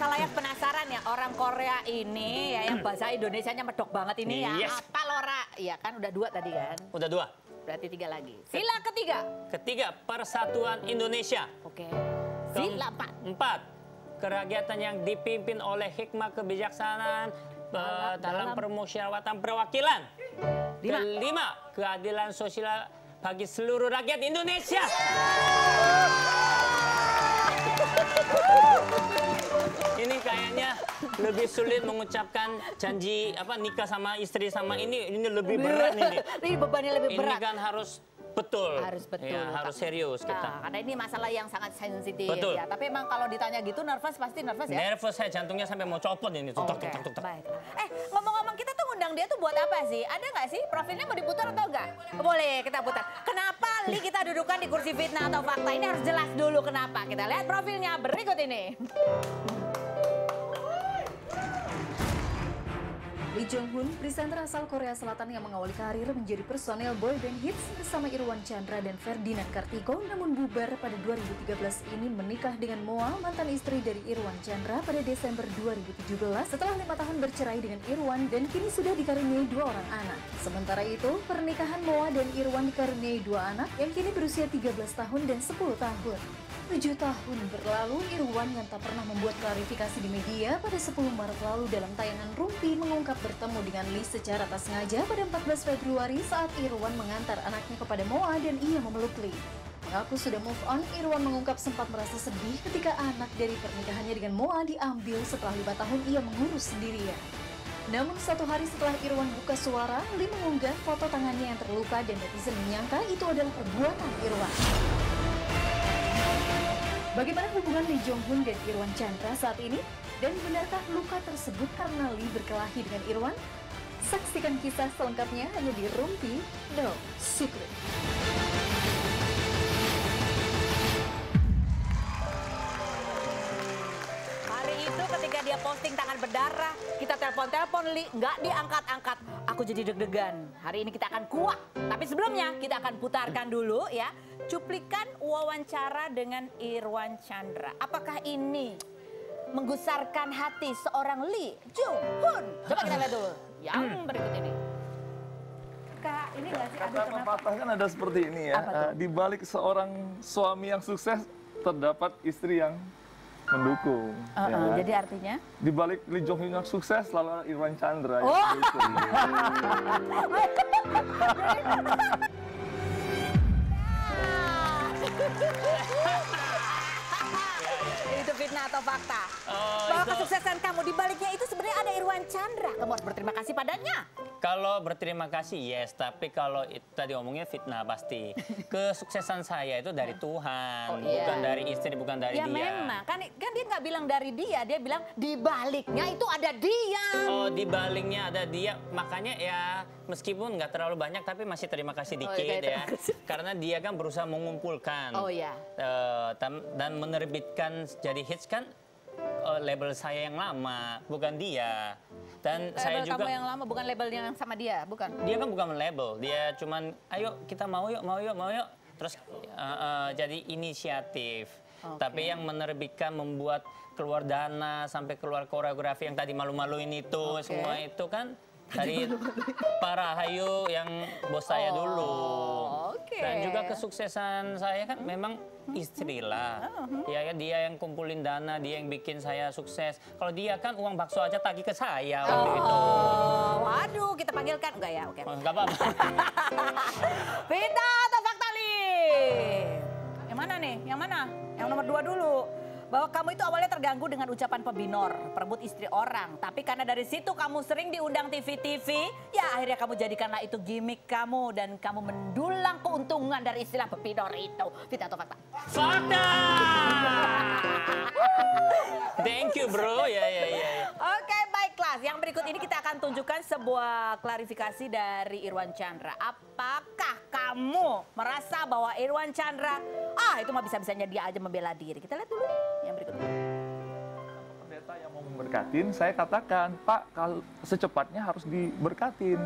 kalayak penasaran ya orang Korea ini ya, yang bahasa Indonesianya medok banget ini ya. Yes. Apa Lora? Iya kan udah dua tadi kan? Udah dua. Berarti tiga lagi. Sila ketiga. Ketiga, Persatuan Indonesia. Oke. Sila empat. Kerakyatan yang dipimpin oleh hikmah kebijaksanaan dalam permusyawaratan perwakilan. Kelima, keadilan sosial bagi seluruh rakyat Indonesia. Ini kayaknya lebih sulit mengucapkan janji apa nikah sama istri sama ini lebih berat nih. Ini bebannya lebih berat. Ini kan harus betul. Harus betul. Ya, harus serius kita. Nah, karena ini masalah yang sangat sensitif. Betul. Ya, tapi emang kalau ditanya gitu nervous, pasti nervous ya? Nervous, saya jantungnya sampai mau copot ini. Tuk, okay. Tuk, tuk, tuk. Baik. Ngomong-ngomong kita tuh ngundang dia tuh buat apa sih? Ada nggak sih? Profilnya mau diputar atau enggak? Boleh kita putar. Kenapa Li kita dudukan di kursi fitnah atau fakta? Ini harus jelas dulu kenapa. Kita lihat profilnya berikut ini. Lee Jeong Hoon, presenter asal Korea Selatan yang mengawali karir menjadi personel Boy Band Hits bersama Irwan Chandra dan Ferdinand Kartiko, namun bubar pada 2013 ini menikah dengan Moa, mantan istri dari Irwan Chandra pada Desember 2017 setelah 5 tahun bercerai dengan Irwan dan kini sudah dikaruniai 2 orang anak. Sementara itu, pernikahan Moa dan Irwan dikaruniai 2 anak yang kini berusia 13 tahun dan 10 tahun. 7 tahun berlalu, Irwan yang tak pernah membuat klarifikasi di media pada 10 Maret lalu dalam tayangan Rumpi mengungkap bertemu dengan Lee secara tak sengaja pada 14 Februari saat Irwan mengantar anaknya kepada Moa dan ia memeluk Lee. Mengaku sudah move on, Irwan mengungkap sempat merasa sedih ketika anak dari pernikahannya dengan Moa diambil setelah 5 tahun ia mengurus sendirian. Namun satu hari setelah Irwan buka suara, Lee mengunggah foto tangannya yang terluka dan netizen menyangka itu adalah perbuatan Irwan. Bagaimana hubungan Lee Jeong Hoon dan Irwan Chandra saat ini? Dan benarkah luka tersebut karena Lee berkelahi dengan Irwan? Saksikan kisah selengkapnya hanya di Rumpi No Secret. Hari itu ketika dia posting tangan berdarah, kita telepon-telepon Lee, nggak diangkat-angkat. Aku jadi deg-degan. Hari ini kita akan kuak. Tapi sebelumnya kita akan putarkan dulu ya. Cuplikan wawancara dengan Irwan Chandra. Apakah ini menggusarkan hati seorang Lee Jeong Hoon? Coba kita lihat dulu yang berikut ini. Kak, ini nggak sih? Kata pepatah kan ada seperti ini ya. Di balik seorang suami yang sukses terdapat istri yang mendukung. Ya. Jadi artinya? Di balik Lee Jeong Hoon yang sukses selalu Irwan Chandra yang mendukung. Itu fitnah atau fakta? Bahwa kesuksesan kamu dibaliknya itu sebenarnya ada Irwan Chandra. Kamu harus berterima kasih padanya. Kalau berterima kasih yes, tapi kalau tadi omongnya fitnah pasti. Kesuksesan saya itu dari Tuhan, bukan dari istri, bukan dari dia. Ya memang, kan dia nggak bilang dari dia, dia bilang dibaliknya itu ada dia. Oh dibaliknya ada dia, makanya ya meskipun nggak terlalu banyak tapi masih terima kasih dikit ya. Karena dia kan berusaha mengumpulkan dan menerbitkan jadi hits kan. Label saya yang lama, bukan dia. Dan label saya juga kamu yang lama, bukan labelnya yang sama dia, bukan? Dia kan bukan label, dia cuman ayo kita mau yuk. Terus jadi inisiatif. Tapi yang menerbitkan, membuat keluar dana, sampai keluar koreografi yang tadi malu-maluin itu, semua itu kan dari para hayu yang bos saya dulu. Dan juga kesuksesan saya kan memang istri lah. Dia yang kumpulin dana, dia yang bikin saya sukses. Kalau dia kan uang bakso aja tagih ke saya waktu itu. Waduh, kita panggilkan enggak ya? Oke. Enggak apa-apa. Fitnah atau fakta, Lee? Yang mana nih? Yang mana? Yang nomor 2 dulu. Bahwa kamu itu awalnya terganggu dengan ucapan pebinor, perebut istri orang. Tapi karena dari situ kamu sering diundang TV-TV, ya akhirnya kamu jadikanlah itu gimmick kamu. Dan kamu mendulang keuntungan dari istilah pebinor itu. Fitnah atau fakta? Fakta! Thank you bro. Ya. Oke baiklah, yang berikut ini kita akan tunjukkan sebuah klarifikasi dari Irwan Chandra. Apakah kamu merasa bahwa Irwan Chandra, itu mah bisa-bisanya dia aja membela diri. Kita lihat dulu. Yang berikutnya. Pendeta yang mau memberkatin, saya katakan, Pak, kalau secepatnya harus diberkatin.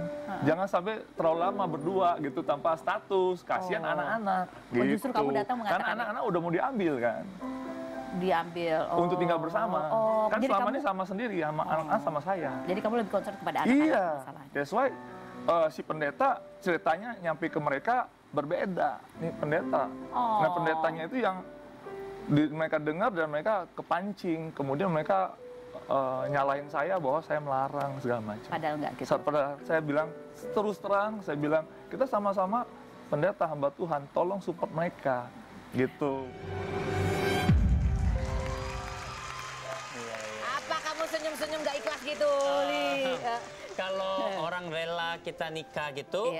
Jangan sampai terlalu lama berdua gitu tanpa status. Kasihan anak-anak. Gitu. Justru kamu datang mengatakan. Karena anak-anak udah mau diambil kan. diambil. Oh. Untuk tinggal bersama. Oh. Kan selama ini sama sendiri sama anak-anak sama saya. Jadi kamu lebih concern kepada anak-anak. Iya. That's why si pendeta ceritanya nyampe ke mereka berbeda. Nih pendeta. Oh. Nah pendetanya itu yang mereka dengar dan mereka kepancing. Kemudian mereka nyalahin saya bahwa saya melarang segala macam. Padahal nggak gitu. Padahal saya bilang terus terang, saya bilang kita sama-sama pendeta hamba Tuhan, tolong support mereka, gitu. Apa kamu senyum-senyum nggak ikhlas gitu, Li? Kalau orang rela kita nikah gitu,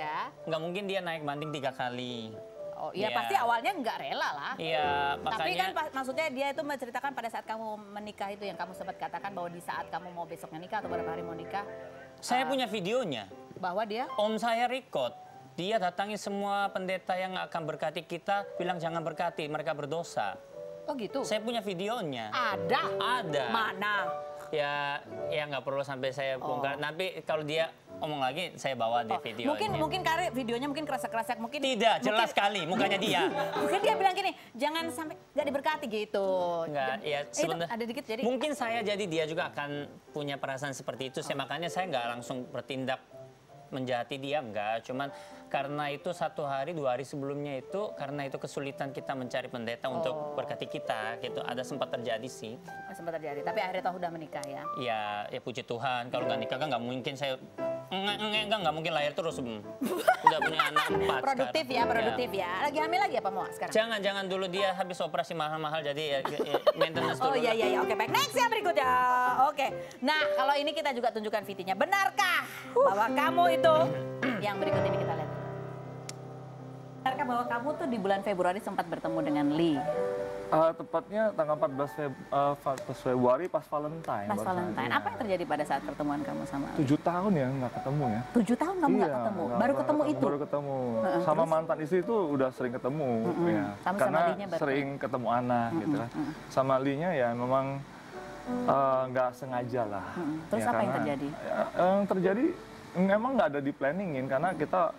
nggak mungkin dia naik banding 3 kali. Oh iya pasti awalnya nggak rela lah. Iya makanya. Tapi kan maksudnya dia itu menceritakan pada saat kamu menikah itu yang kamu sempat katakan bahwa di saat kamu mau besoknya nikah atau berapa hari mau nikah. Saya punya videonya. Bahwa dia? Om saya record. Dia datangi semua pendeta yang akan berkati kita, bilang jangan berkati, mereka berdosa. Oh gitu? Saya punya videonya. Ada? Ada. Mana? Ya nggak perlu sampai saya bongkar. Nanti kalau dia omong lagi saya bawa deh videonya. Mungkin karena videonya mungkin kerasa-kerasa mungkin. Tidak, jelas sekali mukanya dia. Mungkin dia bilang gini, jangan sampai nggak diberkati gitu. Enggak, ya sebenarnya ada dikit jadi. Mungkin saya jadi dia juga akan punya perasaan seperti itu. Makanya saya nggak langsung bertindak menjahati dia, enggak. Cuman karena itu 1 hari 2 hari sebelumnya itu karena itu kesulitan kita mencari pendeta untuk berkati kita gitu, ada sempat terjadi sih. Sempat terjadi, tapi akhirnya toh udah menikah ya? Iya, ya puji Tuhan. Kalau nggak nikah kan nggak mungkin saya nggak mungkin lahir terus. Udah punya anak 4. Produktif sekarang. Ya, produktif ya. Lagi hamil lagi apa Moa sekarang? Jangan dulu, dia habis operasi mahal-mahal jadi ya maintenance dulu. Oh iya, oke baik. Next yang berikutnya. Oke. Nah, kalau ini kita juga tunjukkan VT-nya. Benarkah bahwa kamu itu yang berikut ini kita lihat. Benarkah bahwa kamu tuh di bulan Februari sempat bertemu dengan Lee? Tepatnya tanggal 14 Februari pas Valentine. Pas Valentine. Apa yang terjadi pada saat pertemuan kamu sama Lee? 7 tahun ya nggak ketemu ya. 7 tahun kamu nggak ketemu? Baru ketemu itu? Baru ketemu. Sama mantan istri itu udah sering ketemu. Ya. Karena sering ketemu anak gitu kan. Sama Lee-nya ya memang nggak sengaja lah. Terus ya, apa yang terjadi? Yang terjadi memang nggak ada di planningin karena kita...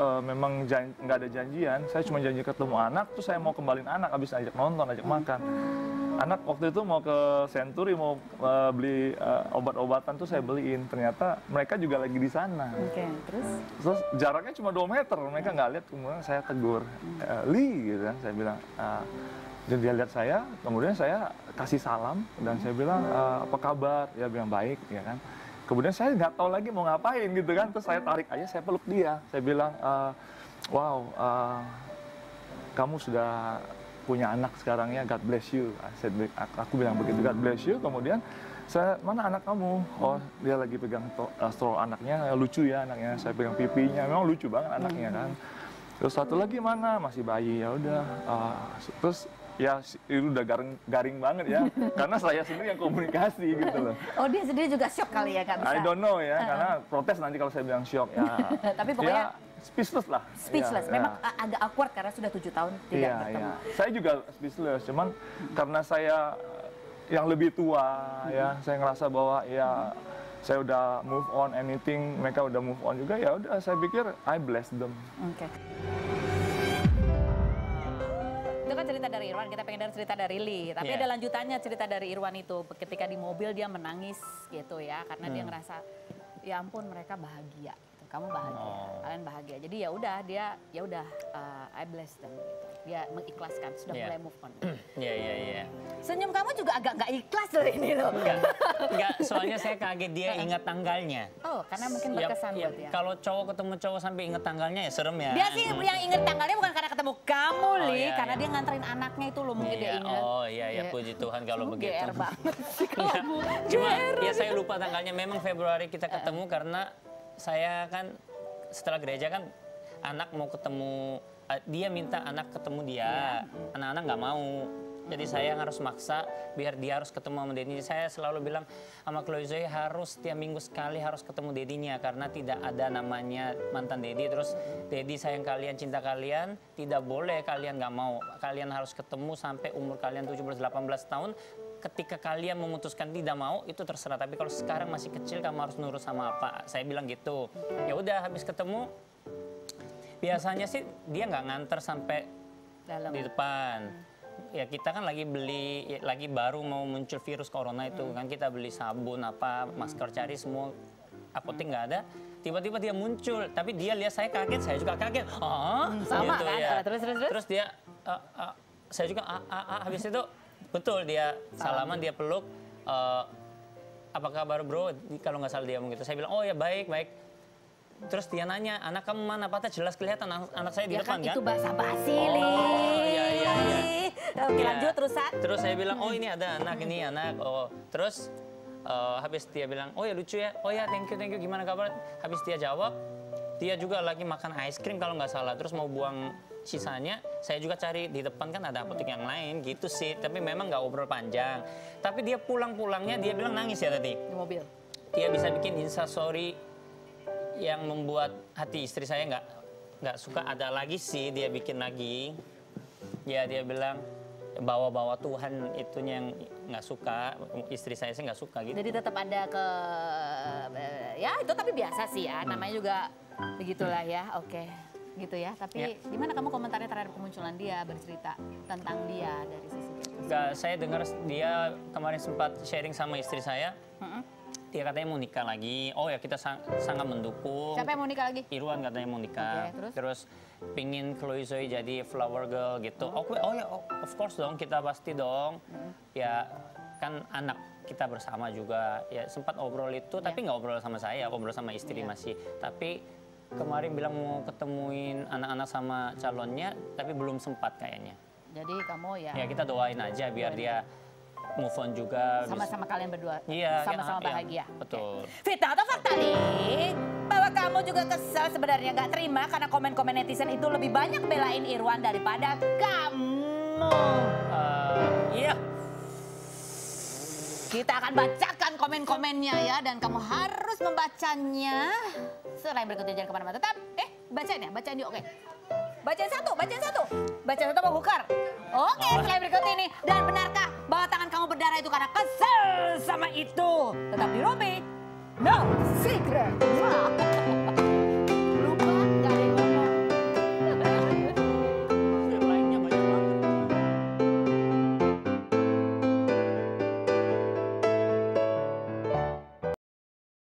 memang nggak ada janjian, saya cuma janji ketemu anak, terus saya mau kembalin anak, abis ajak nonton, ajak makan. Anak waktu itu mau ke Century, mau beli obat-obatan, tuh saya beliin. Ternyata mereka juga lagi di sana. Oke, terus jaraknya cuma 2 meter, mereka nggak lihat, kemudian saya tegur. Lee, gitu kan, saya bilang. Dan dia lihat saya, kemudian saya kasih salam, dan saya bilang, apa kabar? Dia bilang, baik, ya kan. Kemudian saya nggak tahu lagi mau ngapain gitu kan, terus saya tarik aja, saya peluk dia. Saya bilang, kamu sudah punya anak sekarang ya, God bless you. Aku bilang begitu, God bless you. Kemudian, saya, mana anak kamu? Oh, dia lagi pegang stroll anaknya, lucu ya anaknya. Saya pegang pipinya, memang lucu banget anaknya kan. Terus satu lagi mana? Masih bayi, ya udah. Terus... Ya, itu udah garing banget ya, karena saya sendiri yang komunikasi gitu loh. Oh, dia sendiri juga shock kali ya, Kak? I don't know ya, karena protes nanti kalau saya bilang shock ya. Tapi pokoknya... Ya, speechless lah. Speechless, ya, memang agak awkward karena sudah 7 tahun tidak bertemu. Ya. Saya juga speechless, cuman karena saya yang lebih tua ya, saya ngerasa bahwa ya... Saya udah move on anything, mereka udah move on juga, ya udah saya pikir I bless them. Oke. Itu kan cerita dari Irwan, kita pengen dengar cerita dari Lee. Tapi ada lanjutannya cerita dari Irwan itu. Ketika di mobil dia menangis gitu ya. Karena dia ngerasa, ya ampun mereka bahagia. Gitu. Kamu bahagia, kalian bahagia. Jadi ya udah dia, I bless them gitu. Dia mengikhlaskan, sudah mulai move on. Iya. Senyum kamu juga agak nggak ikhlas loh ini loh. Enggak, soalnya saya kaget dia ingat tanggalnya. Oh, karena mungkin berkesan buat dia. Kalau cowok ketemu cowok sampai ingat tanggalnya ya serem ya. Dia sih yang ingat tanggalnya bukan karena ketemu kamu, Li. Karena dia nganterin anaknya itu loh mungkin dia ingat. Oh iya, puji Tuhan kalau begitu. GR banget sih kamu. Cuma ya saya lupa tanggalnya, memang Februari kita ketemu karena saya kan setelah gereja kan anak mau ketemu. Dia minta anak ketemu dia, anak-anak nggak mau. Jadi saya harus maksa biar dia harus ketemu sama Dedi. Saya selalu bilang sama Chloe Zoe harus setiap minggu sekali harus ketemu Dedinya. Karena tidak ada namanya mantan Dedi. Terus Dedi sayang kalian, cinta kalian, tidak boleh kalian nggak mau. Kalian harus ketemu sampai umur kalian 17-18 tahun. Ketika kalian memutuskan tidak mau itu terserah, tapi kalau sekarang masih kecil kamu harus nurut sama apa. Saya bilang gitu, ya udah habis ketemu. Biasanya sih dia nggak nganter sampai di depan. ya kita kan lagi baru mau muncul virus corona itu kan kita beli sabun apa masker cari semua apotek nggak ada. Tiba-tiba dia muncul, tapi dia lihat saya kaget, saya juga kaget. Oh, sama gitu, kan? Ya. Terus dia, saya juga, habis itu betul dia salaman, dia peluk. Apa kabar bro? Kalau nggak salah dia begitu. Saya bilang, oh ya baik, baik. Terus dia nanya, anak kamu mana? Patah jelas kelihatan anak saya di ya depan kan? Itu basa-basi, Li. Oh, iya. Oke, lanjut terusan. Terus saya bilang, oh ini ada anak, ini anak. Oh, terus. Habis dia bilang, oh ya lucu ya, oh ya thank you, gimana kabar? Habis dia jawab, dia juga lagi makan ice cream kalau nggak salah, terus mau buang sisanya, saya juga cari di depan kan ada apotek yang lain gitu sih, tapi memang nggak obrol panjang. Tapi dia pulang-pulangnya dia bilang nangis ya tadi. Di mobil. Dia bisa bikin instastory yang membuat hati istri saya nggak suka ada lagi sih, dia bikin lagi. Ya dia bilang, bawa-bawa Tuhan itunya yang nggak suka, istri saya sih nggak suka gitu. Jadi tetap ada ke, ya itu tapi biasa sih ya, namanya juga begitulah ya, oke. Gitu ya, tapi ya. Gimana kamu komentarnya terhadap kemunculan dia, bercerita tentang dia dari sisi itu? Nggak, saya dengar dia kemarin sempat sharing sama istri saya, dia katanya mau nikah lagi, oh ya kita sangat mendukung. Siapa yang mau nikah lagi? Irwan katanya mau nikah, okay, terus pingin Chloe Zoe jadi flower girl gitu. Oh ya, of course dong, kita pasti dong. Ya kan anak kita bersama juga. Ya sempat obrol itu, tapi nggak obrol sama saya, obrol sama istri masih. Tapi kemarin bilang mau ketemuin anak-anak sama calonnya, tapi belum sempat kayaknya. Jadi kamu ya? Ya kita doain aja biar dia move on juga. Sama-sama kalian berdua, sama-sama bahagia. Betul. Fitnah atau fakta nih? Bahwa kamu juga kesel sebenarnya nggak terima karena komen-komen netizen itu lebih banyak belain Irwan daripada kamu. Iya. Kita akan bacakan komen-komennya ya dan kamu harus membacanya. Setelah berikutnya jangan kemana-mana tetap. Bacain ya, oke. Bacain satu mau hukar. Oke, setelah berikut ini. Dan benarkah bahwa tangan kamu berdarah itu karena kesel sama itu? Tetap di Rumpi. No secret.